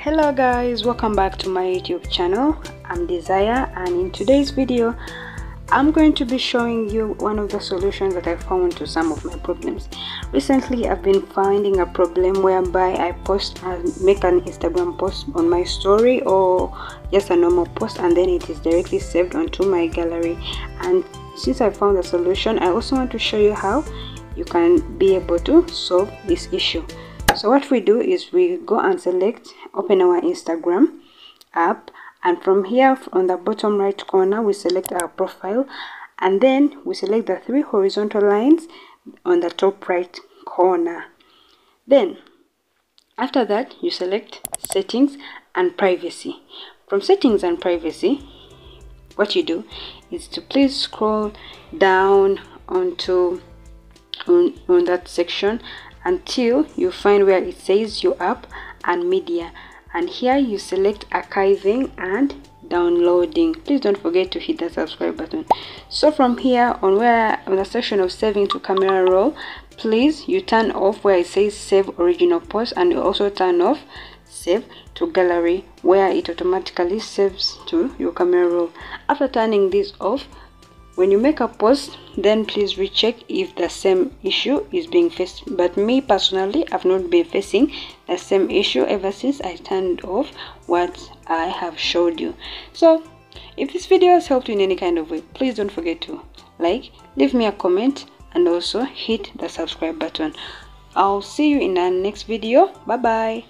Hello guys, welcome back to my YouTube channel. I'm Desire, and in today's video I'm going to be showing you one of the solutions that I found to some of my problems. Recently I've been finding a problem whereby I make an Instagram post on my story or just a normal post, and then it is directly saved onto my gallery. And since I found a solution, I also want to show you how you can be able to solve this issue. So what we do is we go and select, open our Instagram app, and from here on the bottom right corner we select our profile, and then we select the three horizontal lines on the top right corner. Then after that you select settings and privacy. From settings and privacy, what you do is to please scroll down onto on that section until you find where it says your app and media, and here you select archiving and downloading. Please don't forget to hit the subscribe button. So from here on the section of saving to camera roll, please you turn off where it says save original post, and you also turn off save to gallery where it automatically saves to your camera roll. After turning this off, when you make a post, then please recheck if the same issue is being faced. But me personally, I've not been facing the same issue ever since I turned off what I have showed you. So if this video has helped you in any kind of way, please don't forget to like, leave me a comment, and also hit the subscribe button. I'll see you in the next video. Bye bye.